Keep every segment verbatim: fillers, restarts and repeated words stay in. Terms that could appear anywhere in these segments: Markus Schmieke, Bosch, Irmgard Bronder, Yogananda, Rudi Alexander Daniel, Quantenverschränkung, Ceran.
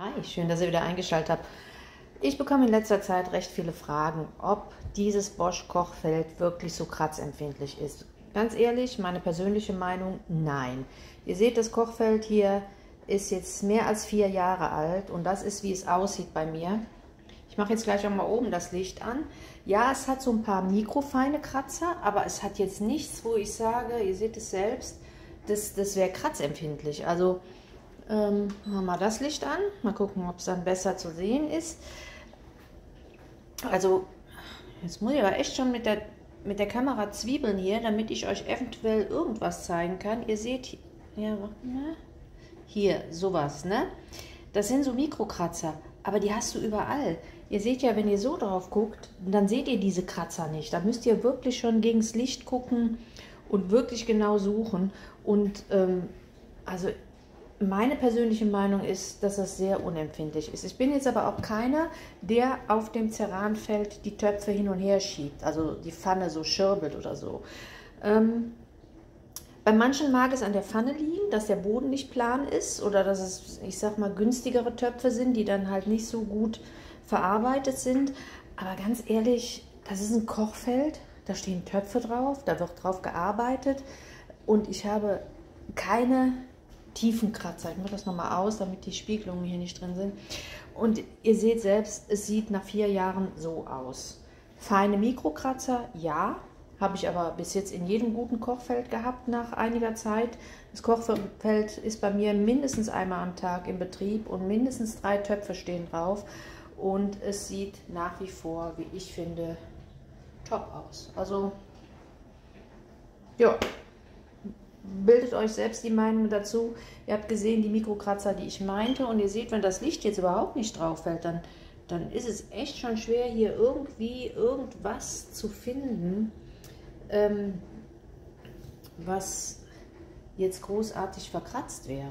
Hi, schön, dass ihr wieder eingeschaltet habt. Ich bekomme in letzter Zeit recht viele Fragen, ob dieses Bosch Kochfeld wirklich so kratzempfindlich ist. Ganz ehrlich, meine persönliche Meinung, nein. Ihr seht, das Kochfeld hier ist jetzt mehr als vier Jahre alt und das ist, wie es aussieht bei mir. Ich mache jetzt gleich auch mal oben das Licht an. Ja, es hat so ein paar mikrofeine Kratzer, aber es hat jetzt nichts, wo ich sage, ihr seht es selbst, das, das wäre kratzempfindlich. Also Ähm, machen wir mal das Licht an, mal gucken, ob es dann besser zu sehen ist. Also, jetzt muss ich aber echt schon mit der, mit der Kamera zwiebeln hier, damit ich euch eventuell irgendwas zeigen kann. Ihr seht, ja, hier, sowas, ne? Das sind so Mikrokratzer, aber die hast du überall. Ihr seht ja, wenn ihr so drauf guckt, dann seht ihr diese Kratzer nicht. Da müsst ihr wirklich schon gegens Licht gucken und wirklich genau suchen. Und, ähm, also... Meine persönliche Meinung ist, dass das sehr unempfindlich ist. Ich bin jetzt aber auch keiner, der auf dem Ceranfeld die Töpfe hin und her schiebt, also die Pfanne so schirbelt oder so. Ähm, bei manchen mag es an der Pfanne liegen, dass der Boden nicht plan ist oder dass es, ich sag mal, günstigere Töpfe sind, die dann halt nicht so gut verarbeitet sind. Aber ganz ehrlich, das ist ein Kochfeld, da stehen Töpfe drauf, da wird drauf gearbeitet und ich habe keine Tiefenkratzer. Ich mache das nochmal aus, damit die Spiegelungen hier nicht drin sind. Und ihr seht selbst, es sieht nach vier Jahren so aus. Feine Mikrokratzer, ja, habe ich aber bis jetzt in jedem guten Kochfeld gehabt nach einiger Zeit. Das Kochfeld ist bei mir mindestens einmal am Tag im Betrieb und mindestens drei Töpfe stehen drauf. Und es sieht nach wie vor, wie ich finde, top aus. Also, ja. Bildet euch selbst die Meinung dazu. Ihr habt gesehen, die Mikrokratzer, die ich meinte. Und ihr seht, wenn das Licht jetzt überhaupt nicht drauf fällt, dann, dann ist es echt schon schwer, hier irgendwie irgendwas zu finden, ähm, was jetzt großartig verkratzt wäre.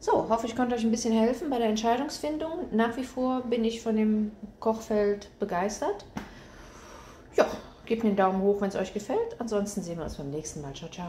So, hoffe ich konnte euch ein bisschen helfen bei der Entscheidungsfindung. Nach wie vor bin ich von dem Kochfeld begeistert. Ja, gebt mir einen Daumen hoch, wenn es euch gefällt. Ansonsten sehen wir uns beim nächsten Mal. Ciao, ciao.